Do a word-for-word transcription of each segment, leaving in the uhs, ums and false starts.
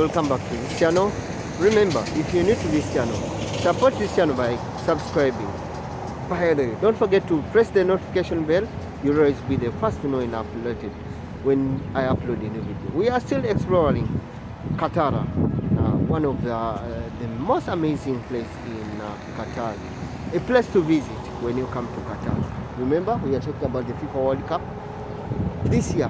welcome back to this channel. Remember, if you're new to this channel, support this channel by subscribing. By the way, don't forget to press the notification bell. You'll always be the first to know and uploaded when I upload a new video. We are still exploring Qatar, uh, one of the, uh, the most amazing place in uh, Qatar, a place to visit when you come to Qatar. Remember, we are talking about the FIFA World Cup this year.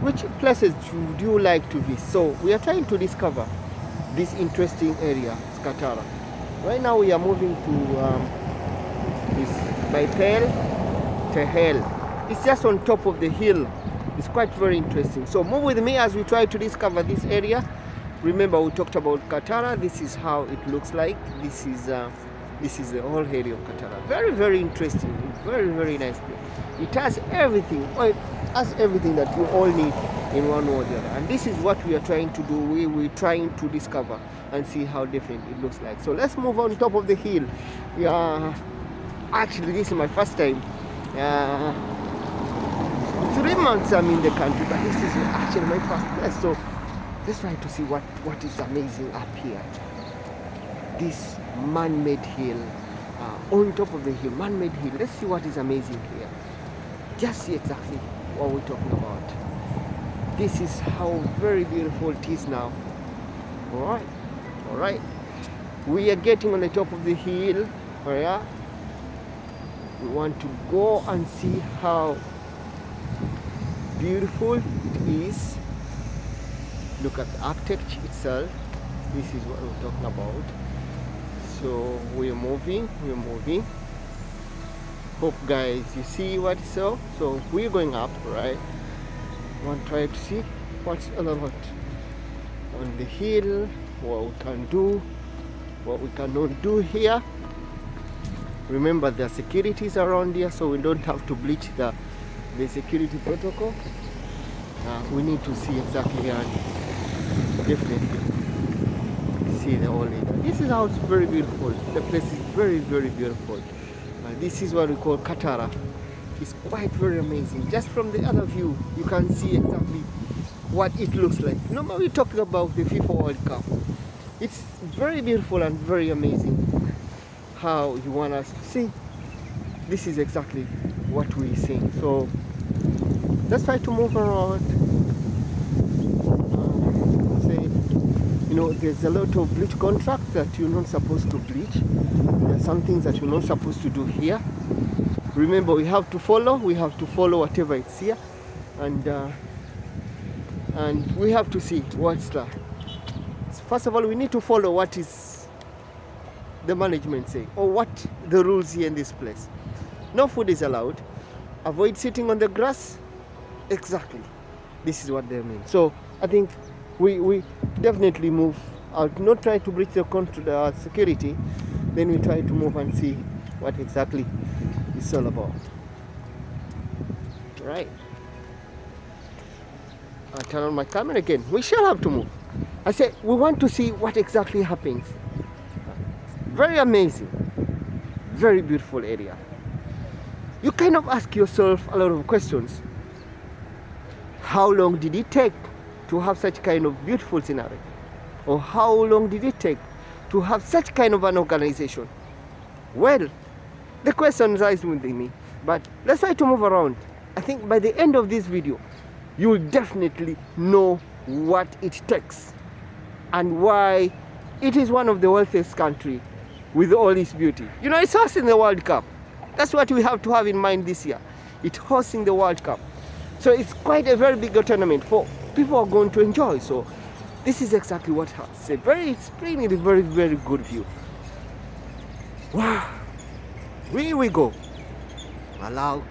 Which places do you like to visit? So we are trying to discover this interesting area, Qatar. Right now we are moving to um, this by Pearl-Qatar. It's just on top of the hill. It's quite very interesting. So move with me as we try to discover this area. Remember, we talked about Qatar. This is how it looks like. This is uh, this is the whole area of Qatar. Very very interesting. Very very nice place. It has everything. Well, As everything that you all need in one or the other, and this is what we are trying to do. We we're trying to discover and see how different it looks like. So let's move on top of the hill. We are actually, this is my first time. Uh, three months I'm in the country, but this is actually my first place. So let's try to see what what is amazing up here. This man-made hill, uh, on top of the hill, man-made hill. Let's see what is amazing here. Just see exactly what we're talking about. This is how very beautiful it is now. Alright, alright. We are getting on the top of the hill. Yeah. We want to go and see how beautiful it is. Look at the architecture itself. This is what we're talking about. So we're moving, we're moving. Hope guys you see what is up. So we're going up, right? One try to see what's a lot on the hill, what we can do, what we cannot do here. Remember there are securities around here, so we don't have to breach the the security protocol. Uh, we need to see exactly and definitely see the whole area. This is how it's very beautiful. The place is very very beautiful. This is what we call Qatar. It's quite very amazing. Just from the other view, you can see exactly what it looks like. Normally we're talking about the FIFA World Cup. It's very beautiful and very amazing how you want us to see. This is exactly what we're seeing. So let's try to move around. Uh, say, you know, there's a lot of bleach contracts that you're not supposed to bleach. Some things that you're not supposed to do here. Remember, we have to follow. We have to follow whatever it's here, and uh, and we have to see what's there. First of all, we need to follow what is the management saying or what the rules here in this place. No food is allowed. Avoid sitting on the grass. Exactly. This is what they mean. So I think we we definitely move out. Not try to breach the control, uh, security. Then we try to move and see what exactly it's all about. Right. I turn on my camera again. We shall have to move. I said we want to see what exactly happens. Very amazing. Very beautiful area. You kind of ask yourself a lot of questions. How long did it take to have such kind of beautiful scenery? Or how long did it take to have such kind of an organization? Well, the question lies within me, but let's try to move around. I think by the end of this video, you will definitely know what it takes and why it is one of the wealthiest country with all its beauty. You know, it's hosting the World Cup. That's what we have to have in mind this year. It's hosting the World Cup. So it's quite a very big tournament for people are going to enjoy. So this is exactly what happens. A very explaining, a very, very good view. Wow. Here we go. Allow.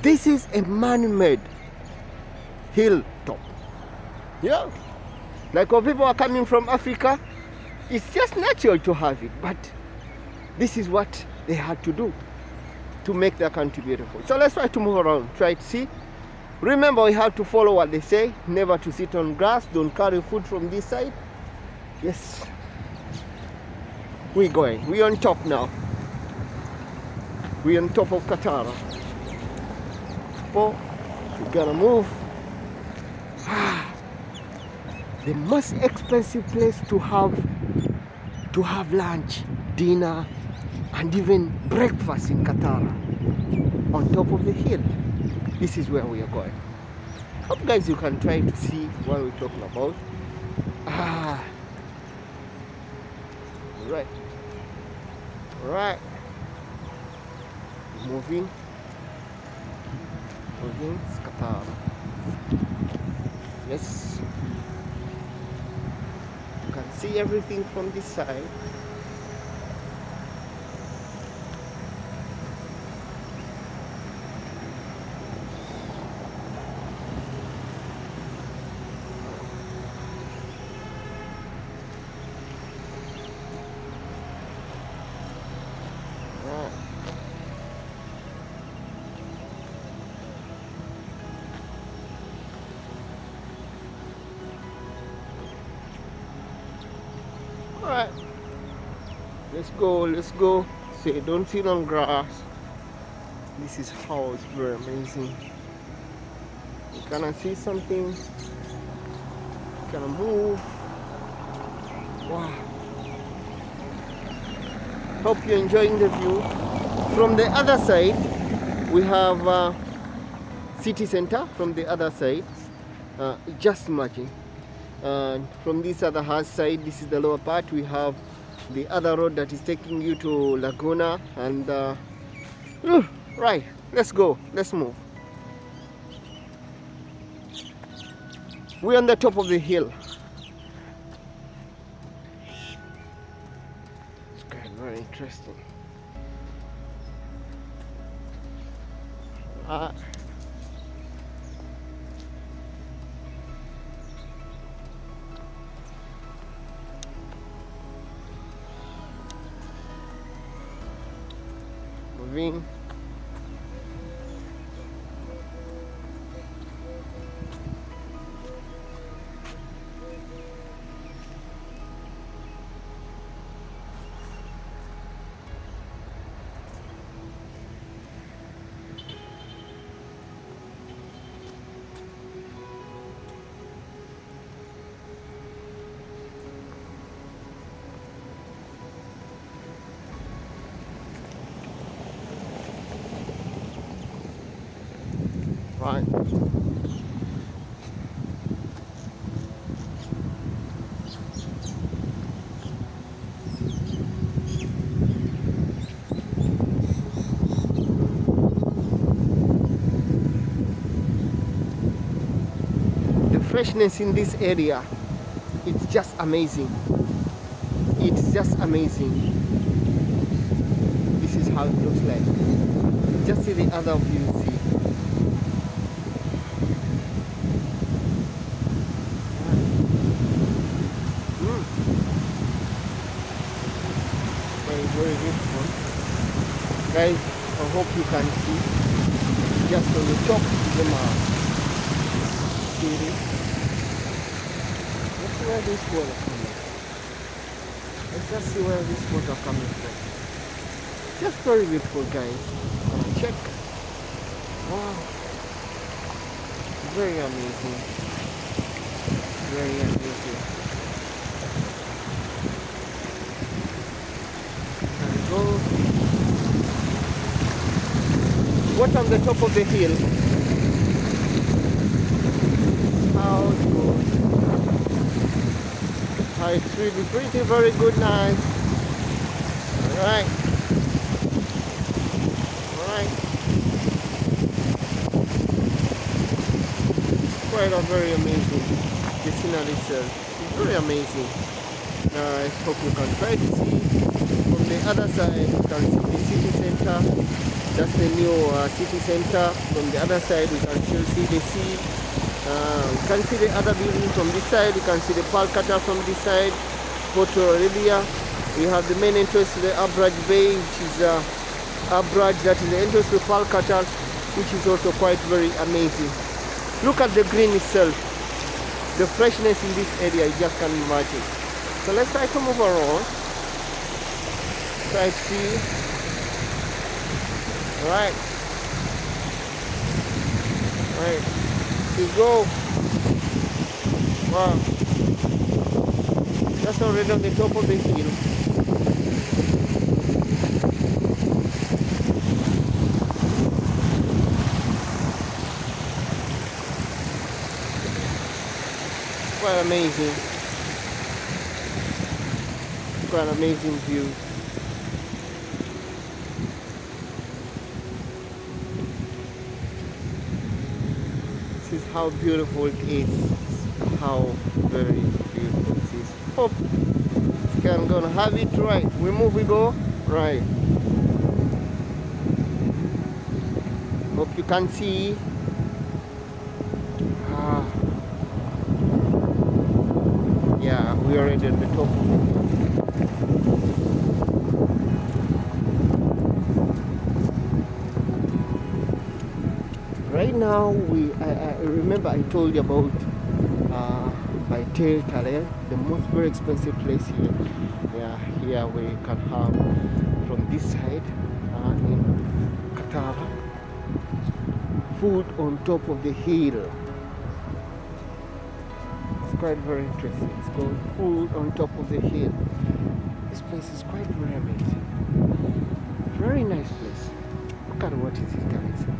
This is a man-made hilltop. Yeah. Like when people are coming from Africa, it's just natural to have it. But this is what they had to do to make their country beautiful. So let's try to move around. Try to see. Remember, we have to follow what they say. Never to sit on grass. Don't carry food from this side. Yes. We're going. We're on top now. We're on top of Qatar. Oh, we're gonna move. Ah, the most expensive place to have to have lunch, dinner, and even breakfast in Qatar, on top of the hill. This is where we are going. Hope guys you can try to see what we're talking about. Ah, all right, all right. Moving, moving. It's Qatar. Yes. You can see everything from this side. Alright, let's go, let's go. Say, don't sit on grass. This is how it's very amazing. You can see something, you can move. Wow. Hope you're enjoying the view. From the other side, we have uh, city center from the other side. Uh, just imagine. And from this other side, this is the lower part, we have the other road that is taking you to Laguna and uh, right, let's go, let's move. We're on the top of the hill. It's kind of very interesting. Uh, Moving. Right. The freshness in this area, it's just amazing. It's just amazing. This is how it looks like. Just see the other views. Guys, I hope you can see just on the top of the map. See this? Let's see where this water comes from. Let's just see where this water comes from. Just very beautiful, guys. Check. Wow. Very amazing. Very amazing. What on the top of the hill? How it goes. How it's really pretty, very good night. Alright. Alright. Quite a very amazing. The scenery itself. It's very amazing. Uh, I hope you can try to see. From the other side, you can see the city center. That's the new uh, city center. From the other side, we can still see the sea. Uh, we can see the other buildings from this side. You can see the Pearl-Qatar from this side. Porto Arabia. We have the main entrance to the Abraj Bay, which is uh, Abraj. That is the entrance to Pearl-Qatar, which is also quite very amazing. Look at the green itself. The freshness in this area, you just can't imagine. So let's try to move around. Try to see. Alright, alright, here we go. Wow. That's not random, they go for big, you know. Quite amazing. Quite an amazing view. This is how beautiful it is. How very beautiful it is. Hope I'm gonna have it right. We move, we go right. Hope you can see. Ah. Yeah, we are already at the top. Right now, we I, I remember I told you about. Uh, by Tel Kalel, the most very expensive place here. Yeah, here we can have from this side uh, in Qatar food on top of the hill. It's quite very interesting. It's called food on top of the hill. This place is quite very amazing. Very nice place. Look at what it is, guys.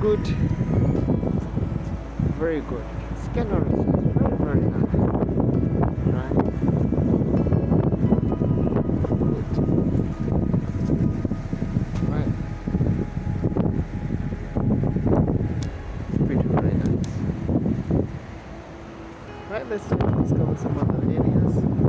Good, very good. Scanner is very, very nice. Right? Good. Right. It's pretty, very nice. Right, let's discover some other areas.